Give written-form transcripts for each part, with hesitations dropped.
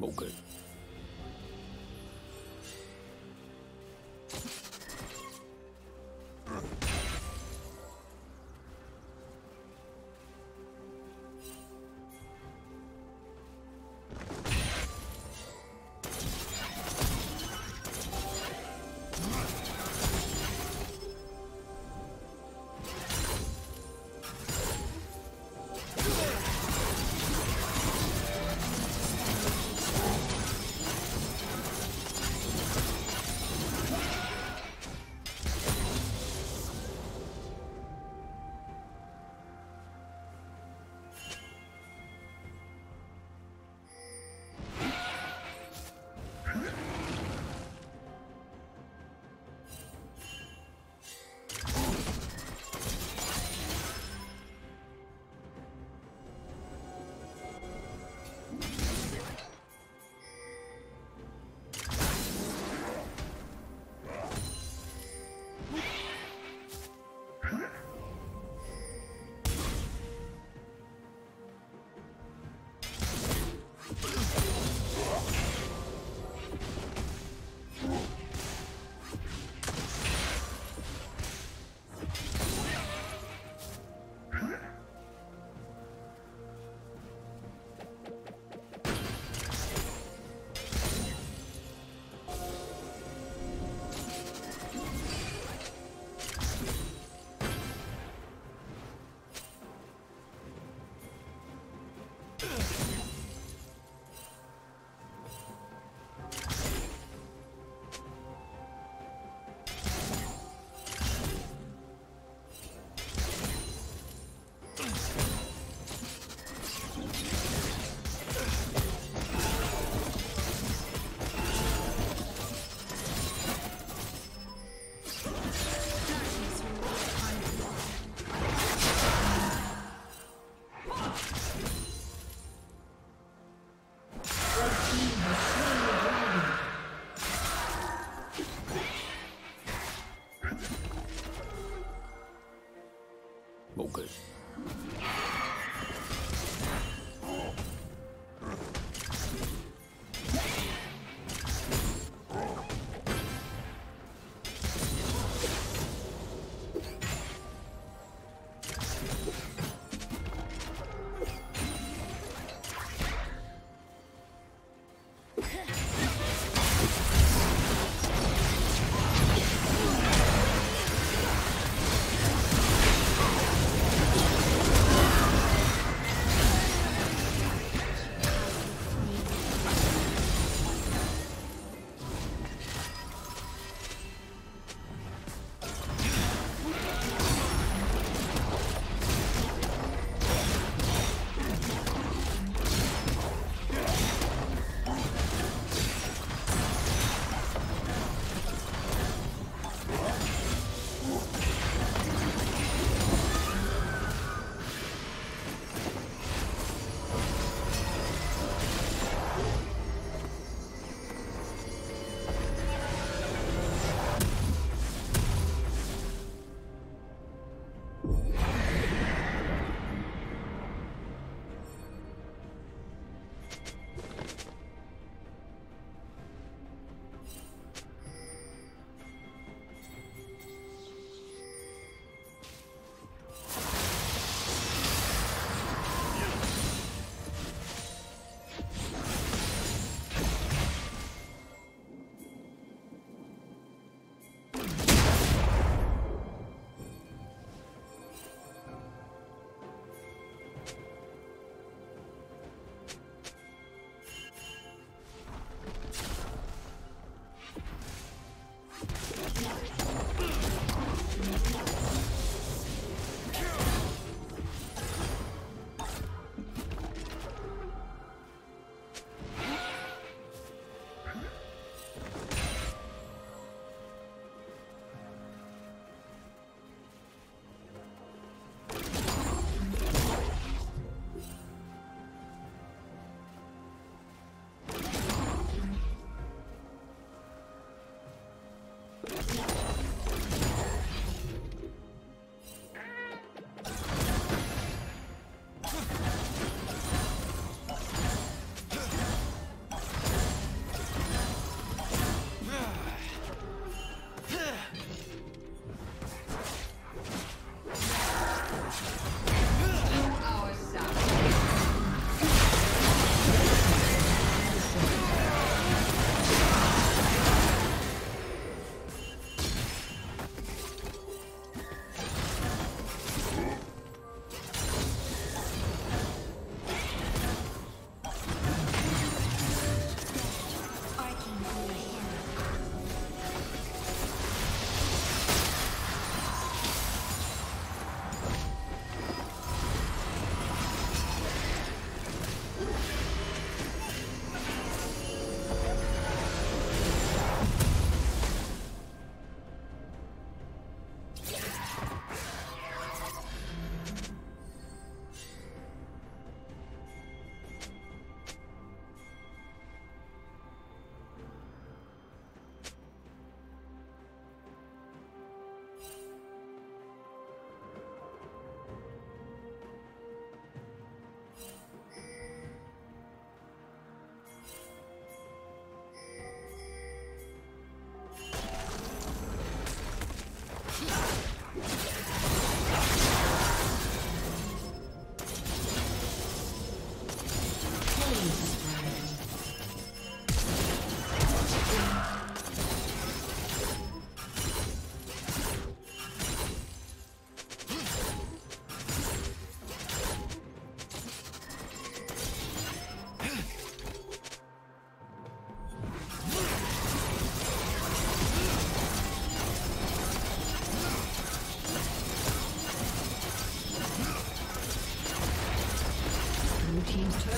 All good.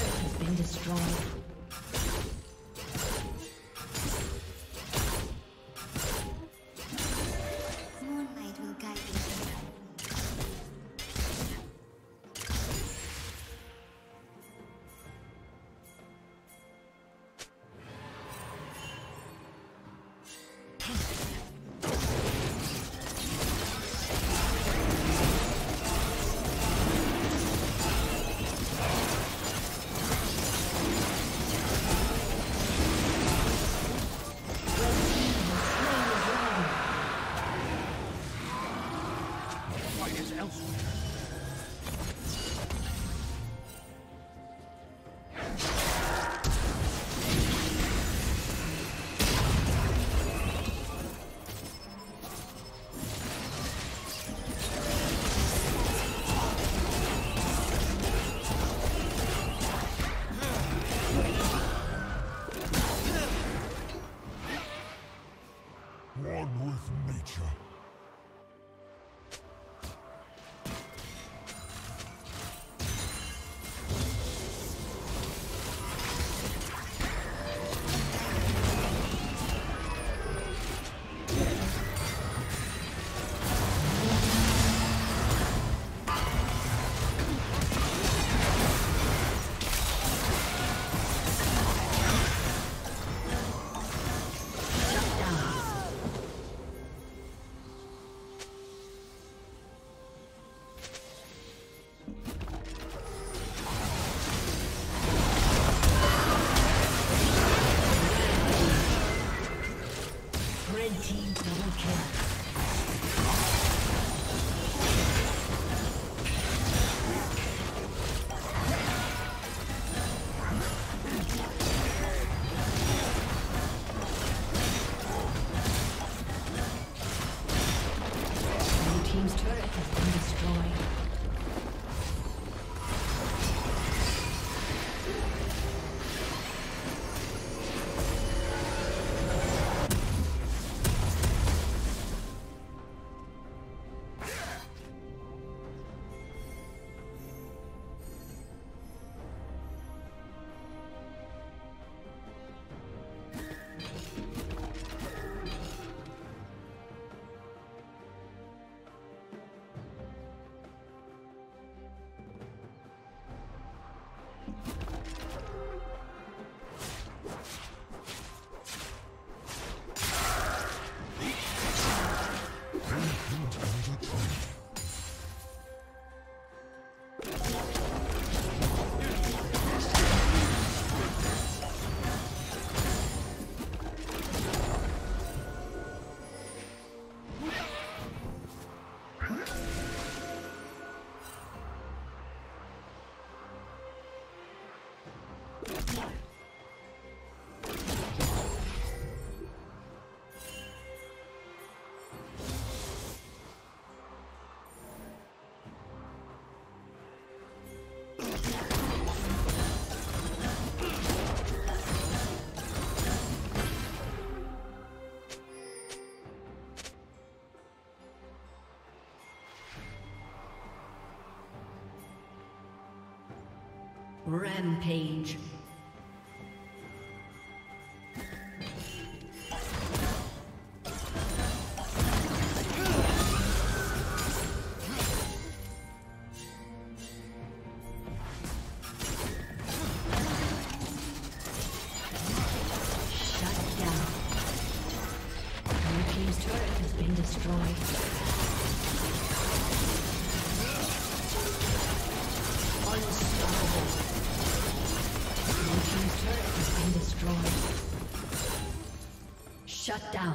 has been destroyed. Rampage. Shut down. Your team's turret has been destroyed. Shut down.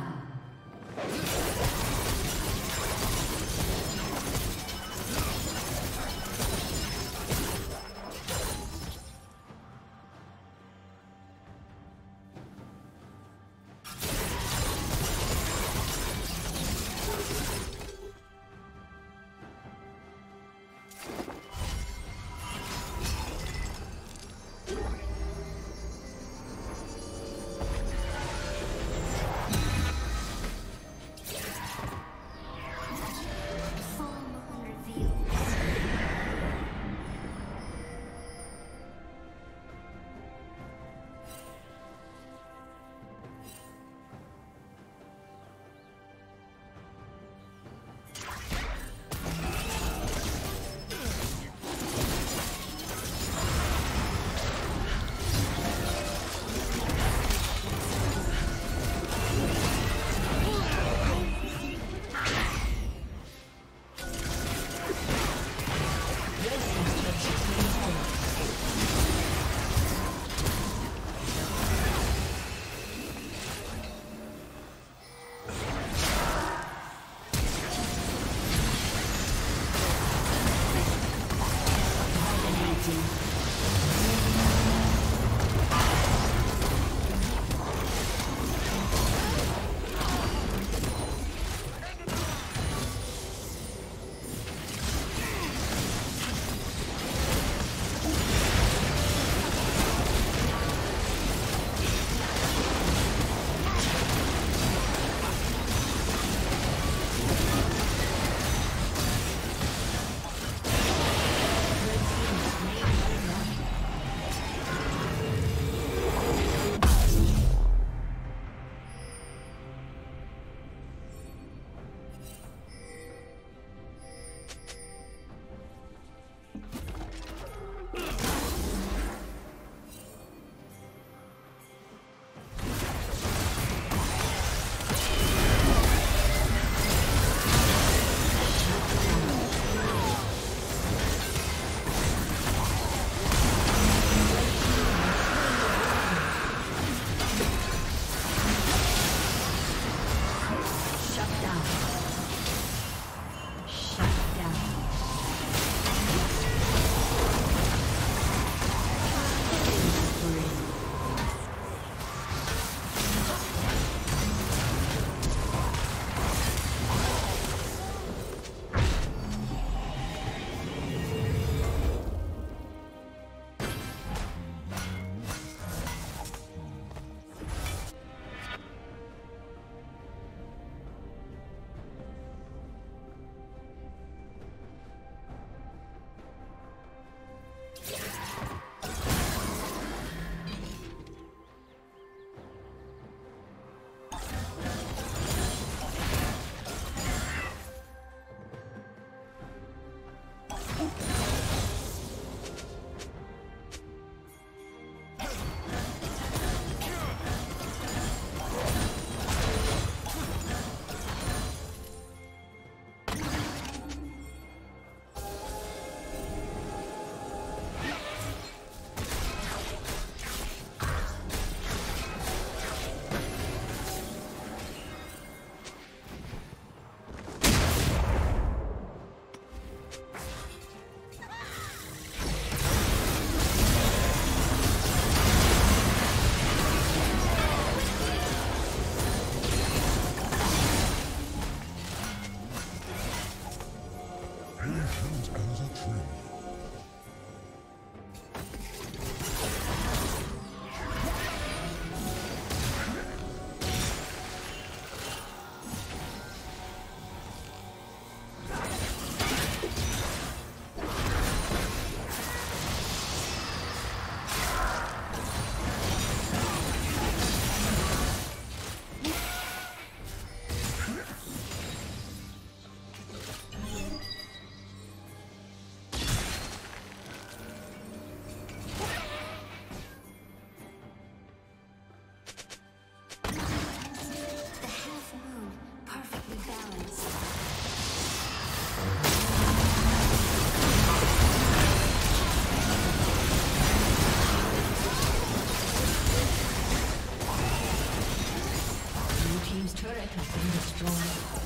been destroyed.